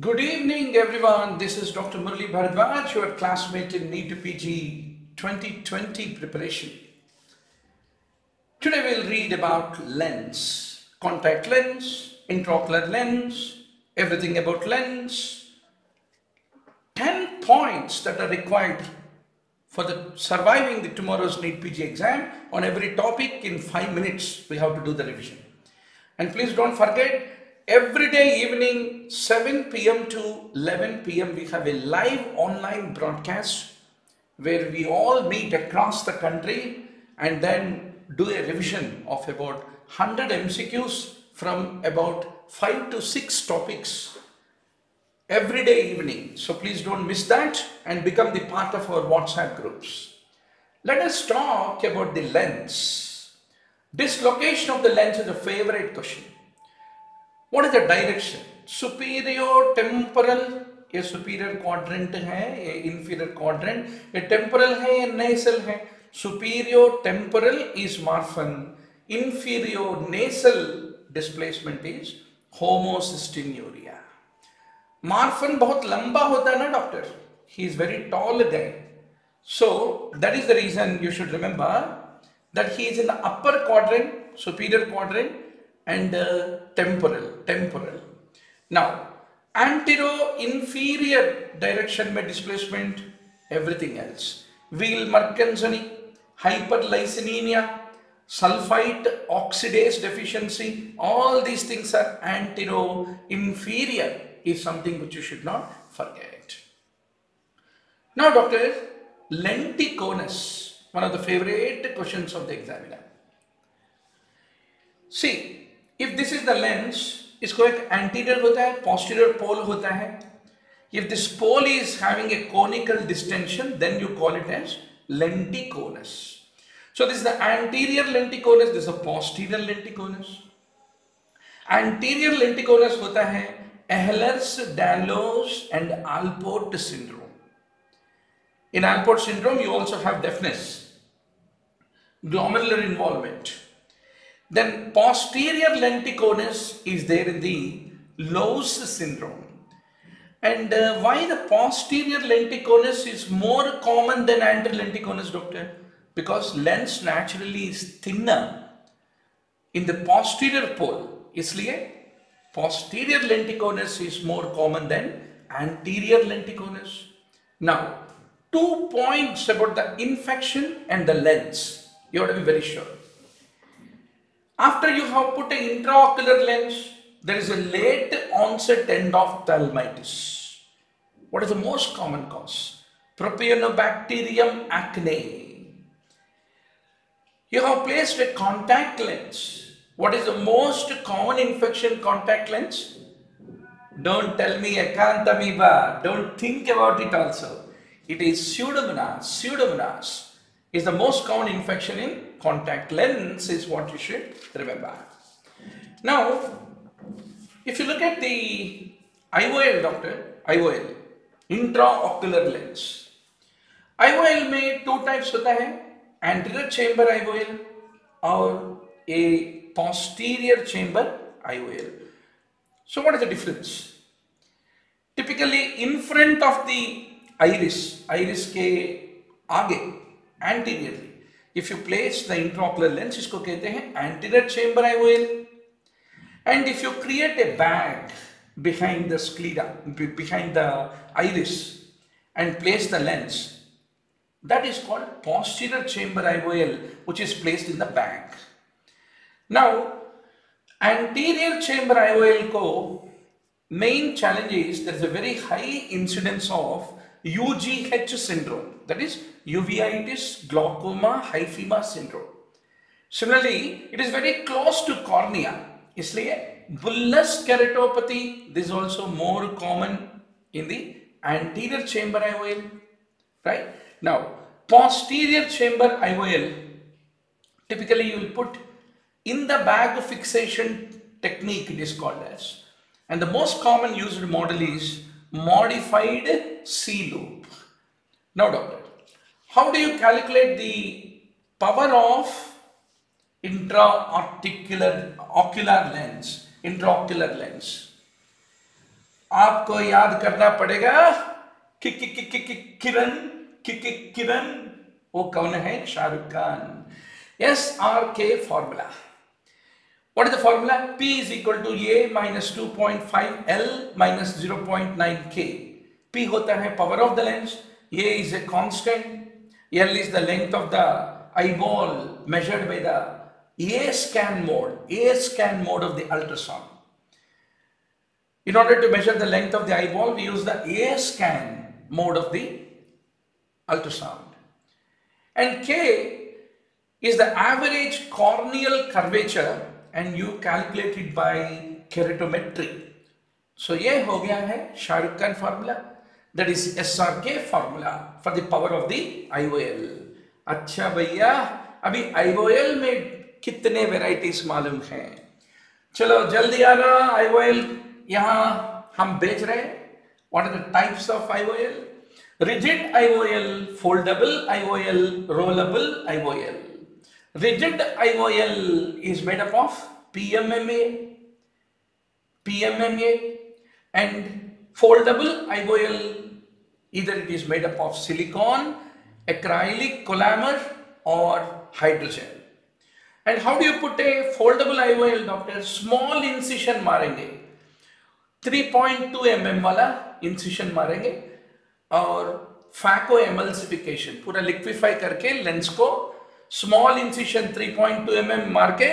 Good evening everyone, this is Dr. Murali Bharadwaj, your classmate in NEET PG 2020 preparation. Today we'll read about lens, contact lens, intraocular lens, everything about lens. 10 points that are required for the surviving the tomorrow's NEET PG exam. On every topic in 5 minutes we have to do the revision. And please don't forget, every day evening 7 PM to 11 PM we have a live online broadcast where we all meet across the country and then do a revision of about 100 MCQs from about 5 to 6 topics every day evening. So please don't miss that and become the part of our WhatsApp groups. Let us talk about the lens. Dislocation of the lens is a favorite question. What is the direction? Superior temporal, a superior quadrant hai, a inferior quadrant, a temporal hai, a nasal hai. Superior temporal is Marfan, inferior nasal displacement is homocystinuria. Marfan bahut lamba hota hai na doctor, he is very tall guy. So that is the reason you should remember that he is in the upper quadrant, superior quadrant, and temporal. Now, antero-inferior direction में displacement, everything else. Weill-Marchesani, hyperlysinemia, sulfite oxidase deficiency, all these things are antero-inferior, is something which you should not forget. Now, doctor, lenticonus, one of the favorite questions of the examiner. See, if this is the lens, इसको एक anterior होता है, posterior pole होता है. If this pole is having a conical distension, then you call it as lenticonus. So this is the anterior lenticonus, this is the posterior lenticonus. Anterior lenticonus होता है Ehlers-Danlos and Alport syndrome. In Alport syndrome, you also have deafness, glomerular involvement. Then posterior lenticonus is there in the Lowe's syndrome. And why the posterior lenticonus is more common than anterior lenticonus, doctor? Because lens naturally is thinner in the posterior pole. Isliye posterior lenticonus is more common than anterior lenticonus. Now, 2 points about the infection and the lens. You have to be very sure. After you have put an intraocular lens, there is a late onset endophthalmitis. What is the most common cause? Propionobacterium acnes. You have placed a contact lens. What is the most common infection contact lens? Don't tell me acanthamoeba. Don't think about it also. It is pseudomonas. Pseudomonas is the most common infection in contact lens, is what you should remember. Now, if you look at the IOL, doctor, IOL, intraocular lens. IOL में 2 types होता है, anterior chamber IOL और a posterior chamber IOL. So what is the difference? Typically in front of the iris, iris के आगे, anteriorly, if you place the intraocular lens, इसको कहते हैं anterior chamber IOL. And if you create a bag behind the sclera, behind the iris, and place the lens, that is called posterior chamber IOL, which is placed in the bag. Now, anterior chamber IOL ko main challenge is there is a very high incidence of UGH syndrome, that is uveitis, glaucoma, hyphema syndrome. Similarly, it is very close to cornea. Isliye bullous keratopathy, this is also more common in the anterior chamber IOL, right? Now, posterior chamber IOL, typically you will put in the bag fixation technique, it is called as. And the most common used model is modified C-loop. Now, doctor, how do you calculate the power of intraocular lens? आपको याद करना पड़ेगा कि किरण किरण वो कौन है? Shahrukh Khan. SRK formula. What is the formula? P is equal to A minus 2.5 L minus 0.9 K. P होता है power of the lens. A is a constant. L is the length of the eyeball measured by the A scan mode of the ultrasound. In order to measure the length of the eyeball, we use the A scan mode of the ultrasound. And K is the average corneal curvature, and you calculate it by keratometry. So, ये हो गया है Shahrukh Khan formula, that is SRK formula for the power of the IOL. अच्छा भैया, अभी IOL में कितने varieties मालूम हैं? चलो जल्दी आना, IOL यहाँ हम बेच रहे हैं. What are the types of IOL? Rigid IOL, foldable IOL, rollable IOL. Rigid IOL is made up of PMMA, and foldable IOL, either it is made up of silicon, acrylic polymer, or hydrogel. And how do you put a foldable IOL, doctor? Small incision marenge, 3.2 mm wala incision marenge, और faco emulsification, पूरा liquefy करके lens को small incision 3.2 mm मार के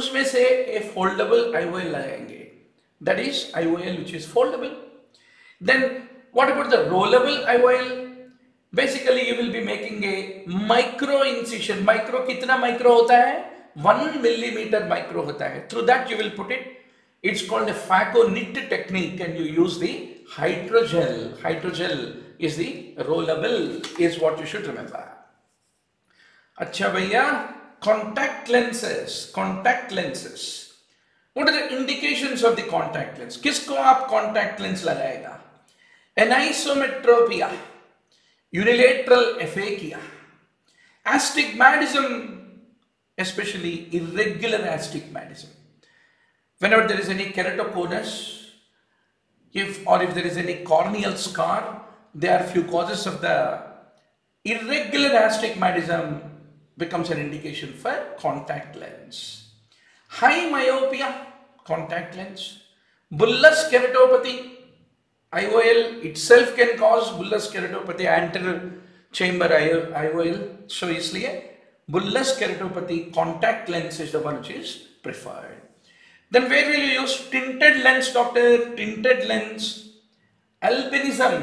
उसमें से a foldable IOL लगाएंगे. That is IOL which is foldable. Then what about the rollable IOL? Basically, you will be making a micro incision. Micro कितना micro होता है? 1 millimeter micro होता है. Through that you will put it. It's called a faconit technique, and you use the hydrogel. Hydrogel is the rollable, is what you should remember. अच्छा भैया, contact lenses. What are the indications of the contact lens? किसको आप contact lens लगाएगा? Anisometropia, unilateral aphakia, astigmatism, especially irregular astigmatism. Whenever there is any keratoconus, if there is any corneal scar, there are few causes of the irregular astigmatism becomes an indication for contact lens. High myopia, contact lens. Bullous keratopathy, IOL itself can cause bullous keratopathy, anterior chamber IOL. So, इसलिए bullous keratopathy contact lens is the one which is preferred. Then where will you use tinted lens, doctor? Tinted lens, albinism.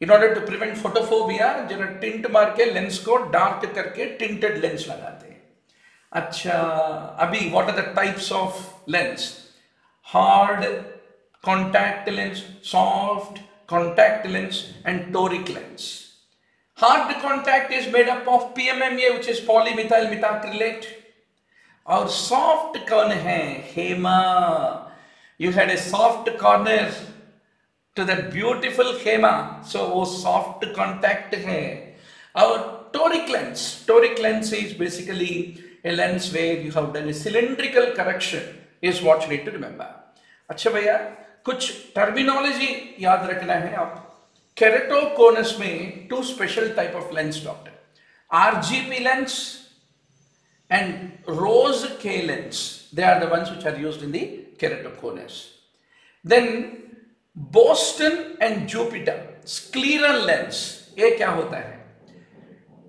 In order to prevent photophobia, जरा tint मार के lens को dark करके tinted lens लगाते हैं. अच्छा, अभी what are the types of lens? Hard contact lens, soft contact lens, and toric lens. Hard contact is made up of PMMA, which is polymethyl methacrylate. Our soft corner hai, Hema. You had a soft corner to that beautiful Hema. So, oh, soft contact hai. Our toric lens is basically a lens where you have done a cylindrical correction, is what you need to remember. अच्छा भैया, कुछ terminology याद रखना है आप. Keratoconus में 2 special type of lens doctor, RGP lens and rose K lens. They are the ones which are used in the keratoconus. Then Boston and Jupiter, scleral lens. ये क्या होता है?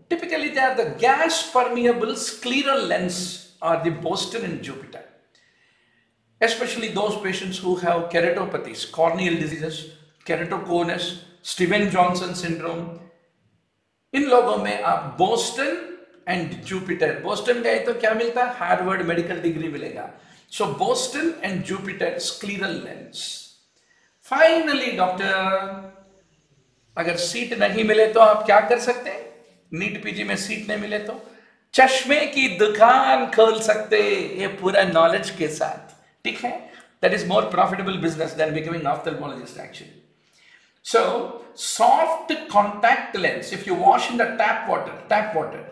Typically they are the gas permeable scleral lens or the Boston and Jupiter. Especially those patients who have keratopathies, corneal diseases, keratoconus, Stevens-Johnson syndrome. In लोगों में आप Boston and Jupiter. Boston गए तो क्या मिलता? Harvard medical degree मिलेगा. So Boston and Jupiter scleral lens. Finally doctor, अगर seat नहीं मिले तो आप क्या कर सकते हैं? NEET PG में सीट नहीं मिले तो चश्मे की दुकान खोल सकते, ये पूरा नॉलेज के साथ. ठीक है? That is more profitable business than becoming ophthalmologist actually. So soft contact lens, if you wash in the tap water,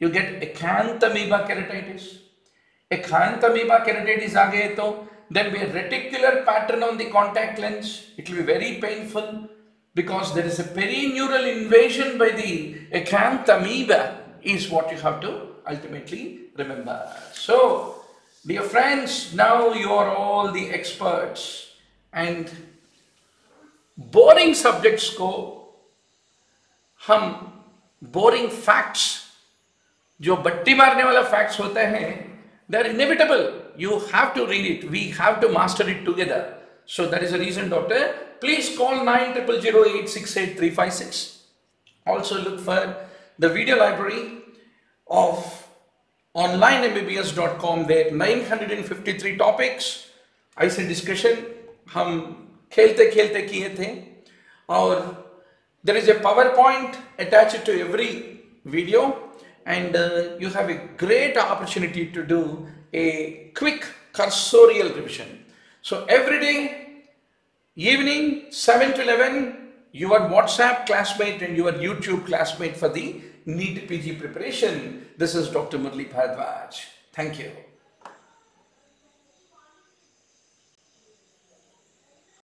you get acanthamoeba keratitis. Acanthamoeba keratitis आ गए तो Then be a reticular pattern on the contact lens. It will be very painful because there is a perineural invasion by the acanthamoeba is what you have to ultimately remember. So, dear friends, now you are all the experts and boring subjects ko हम boring facts जो बट्टी मारने वाला facts होते हैं they are inevitable you have to read it we have to master it together so that is a reason doctor please call 900868 356 also look for the video library of onlineMBBS.com where 953 topics ऐसे discussion हम खेलते खेलते किए थे और there is a PowerPoint attached to every video and you have a great opportunity to do a quick cursorial revision. So every day evening 7 to 11 your WhatsApp classmate and your YouTube classmate for the NEET PG preparation. This is Dr. Murali Bharadwaj. Thank you.